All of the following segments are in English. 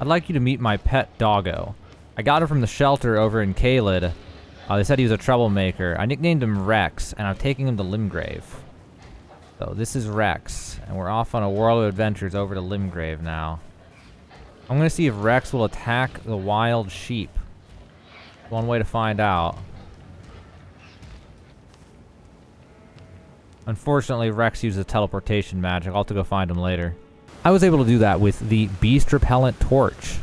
I'd like you to meet my pet doggo. I got her from the shelter over in Caelid. They said he was a troublemaker. I nicknamed him Rex, and I'm taking him to Limgrave. So this is Rex, and we're off on a world of adventures over to Limgrave now. I'm gonna see if Rex will attack the wild sheep. One way to find out. Unfortunately, Rex uses teleportation magic. I'll have to go find him later. I was able to do that with the Beast Repellent Torch.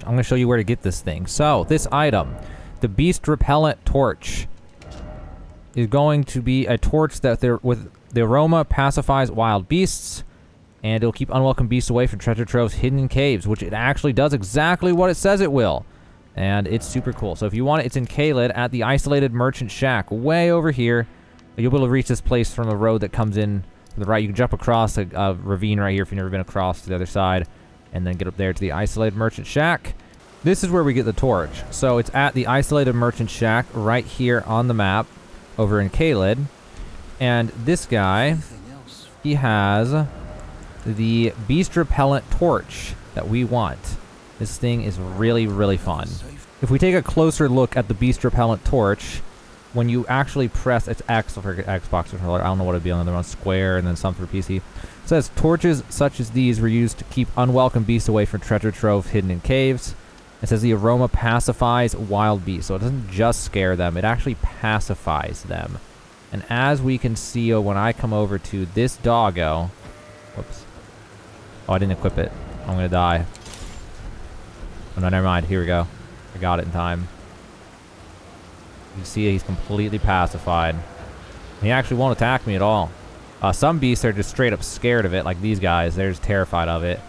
I'm going to show you where to get this thing. So, this item, the Beast Repellent Torch, is going to be a torch that the aroma pacifies wild beasts, and it'll keep unwelcome beasts away from treasure troves hidden in caves, which it actually does exactly what it says it will. And it's super cool. So if you want it, it's in Caelid at the Isolated Merchant Shack, way over here. You'll be able to reach this place from the road that comes in to the right. You can jump across a ravine right here if you've never been across to the other side, and then get up there to the Isolated Merchant Shack. This is where we get the torch. So it's at the Isolated Merchant Shack right here on the map over in Caelid. And this guy, he has the Beast Repellent Torch that we want. This thing is really, really fun. If we take a closer look at the Beast Repellent Torch, when you actually press, it's X for Xbox controller, I don't know what it'd be on the other one, square and then some for PC. It says, torches such as these were used to keep unwelcome beasts away from treasure trove hidden in caves. It says the aroma pacifies wild beasts, so it doesn't just scare them, it actually pacifies them. And as we can see, when I come over to this doggo, whoops. Oh, I didn't equip it. I'm gonna die. Oh no, never mind, here we go. I got it in time. You can see he's completely pacified. He actually won't attack me at all. Some beasts are just straight up scared of it, like these guys. They're just terrified of it.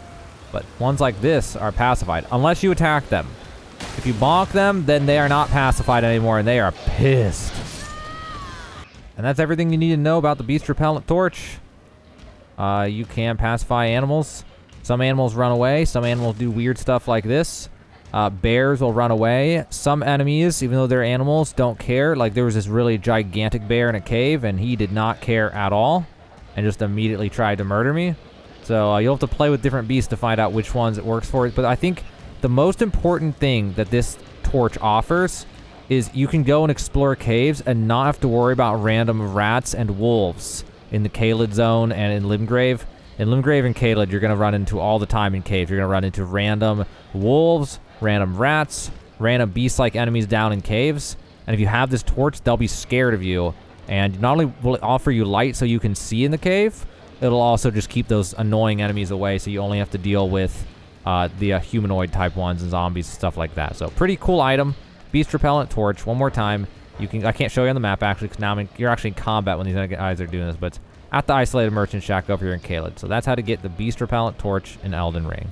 But ones like this are pacified, unless you attack them. If you bonk them, then they are not pacified anymore, and they are pissed. And that's everything you need to know about the Beast Repellent Torch. You can pacify animals. Some animals run away. Some animals do weird stuff like this. Bears will run away. Some enemies, even though they're animals, don't care. Like, there was this really gigantic bear in a cave, and he did not care at all, and just immediately tried to murder me. So you'll have to play with different beasts to find out which ones it works for. But I think the most important thing that this torch offers is you can go and explore caves and not have to worry about random rats and wolves in the Caelid zone and in Limgrave. In Limgrave and Caelid, you're going to run into all the time in caves. You're going to run into random wolves, random rats, random beast-like enemies down in caves. And if you have this torch, they'll be scared of you. And not only will it offer you light so you can see in the cave, it'll also just keep those annoying enemies away, so you only have to deal with the humanoid-type ones and zombies and stuff like that. So pretty cool item. Beast Repellent Torch. One more time. I can't show you on the map, actually, because now you're actually in combat when these guys are doing this, but it's at the Isolated Merchant Shack over here in Caelid. So that's how to get the Beast Repellent Torch in Elden Ring.